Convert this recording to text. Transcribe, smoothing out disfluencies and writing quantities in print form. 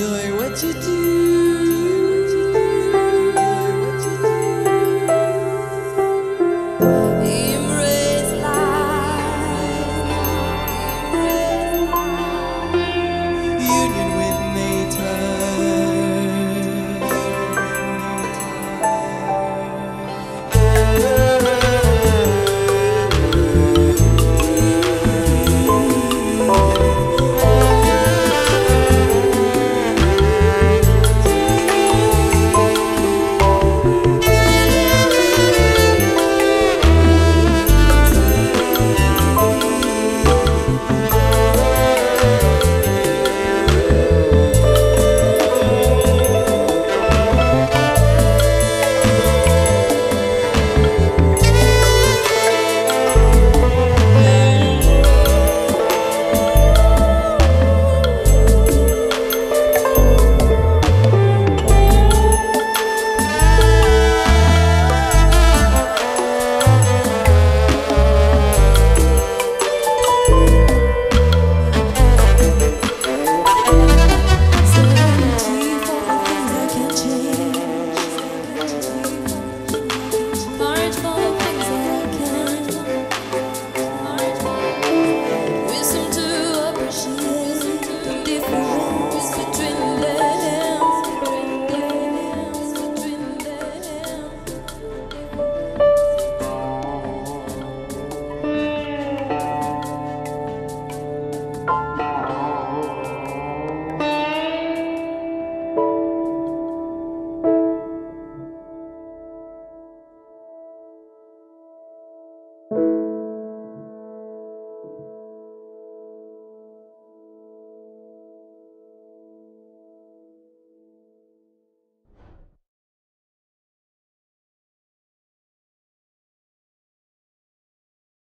enjoy what you do.